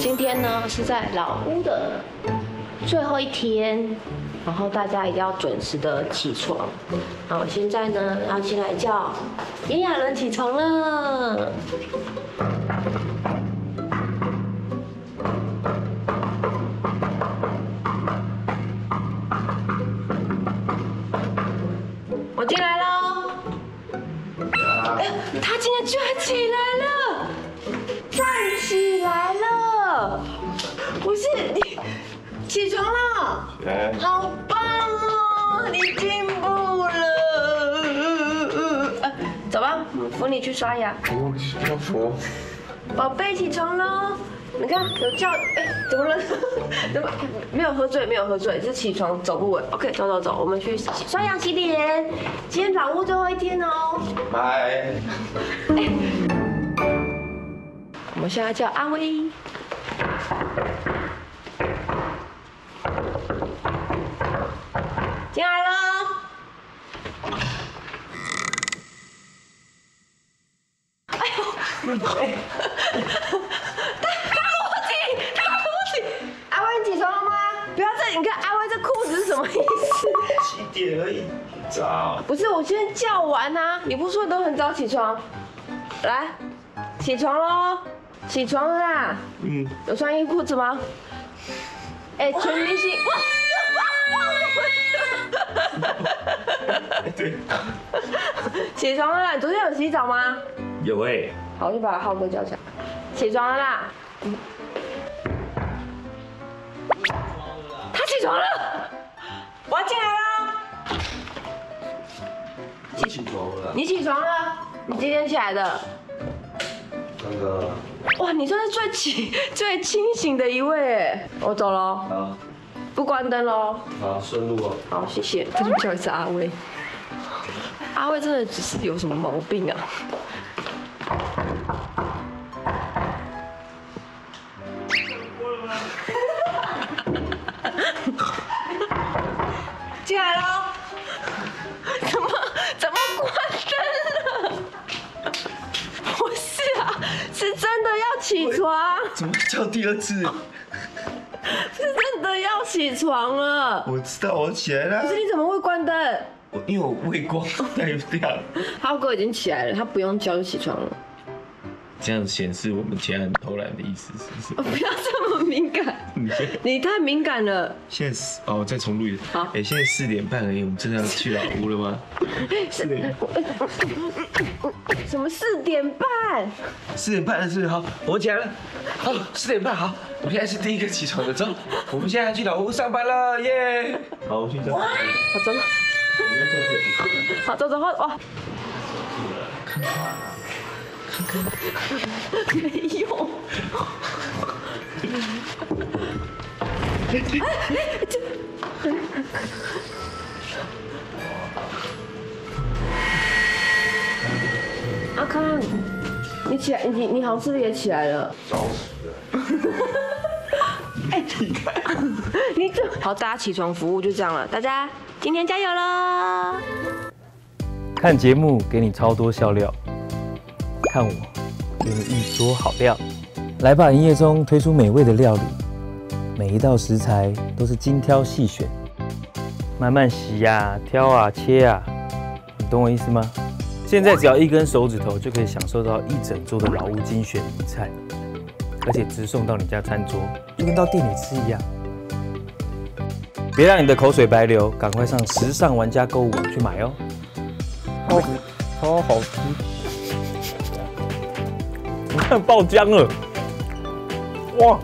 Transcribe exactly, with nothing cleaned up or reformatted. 今天呢是在老屋的最后一天，然后大家一定要准时的起床。好，现在呢要先来叫炎亚纶起床了。 他竟然居然起来了，站起来了！不是你起床了，好棒哦，你进步了。呃、走吧，扶你去刷牙。扶要扶。宝贝起床喽！你看有叫，哎，怎么了？怎么没有喝醉？没有喝醉，是起床走不稳。OK， 走走走，我们去刷牙洗脸。今天老屋最后一天哦。拜。我们现在叫阿威。进来喽。哎呦！ 你看阿威这裤子是什么意思？几点而已，早。不是，我今天叫完啊！你不是说你都很早起床？来，起床喽！起床了啦！嗯。有穿衣裤子吗？哎，全明星！对。起床了啦！你昨天有洗澡吗？有哎。好，我去把浩哥叫起来。起床了啦！ 起床了，我要进来了。你起床了？你起床了？你几点起来的？那个。哇，你算是最清最清醒的一位哎。我走了。好。不关灯喽。好，顺路啊。好，谢谢。他怎么叫一次阿威？阿威真的只是有什么毛病啊？进来喽！怎么怎么关灯了？不是啊，是真的要起床。怎么叫第二次？是真的要起床了。我知道我起来了。可是你怎么会关灯？我因为我畏光太亮。浩哥已经起来了，他不用叫就起床了。这样显示我们起来很偷懒的意思，是不是？不要这么敏感。 你太敏感了。现在哦，再重录一次。好，哎，现在四点半而已，我们真的要去老屋了吗？四点。什么四点半？四点半是好，我起来了。好，四点半好，我现在是第一个起床的，走，我们现在去老屋上班了，耶！好，我去走。好，走了。好，走走好哇。看看，看看，没用。 哎哎，这阿康，你起来，你你好像是不是也起来了？早死了！哎，你看，你这好，大家起床服务就这样了，大家今天加油喽！看节目给你超多笑料，看我给你一桌好料。来吧，营业中推出美味的料理。 每一道食材都是精挑细选，慢慢洗呀、啊、挑啊、切啊，你懂我意思吗？现在只要一根手指头就可以享受到一整桌的老屋精选名菜，而且直送到你家餐桌，就跟到店里吃一样。别让你的口水白流，赶快上时尚玩家购物网去买哦！超超好吃，你看爆浆了，哇！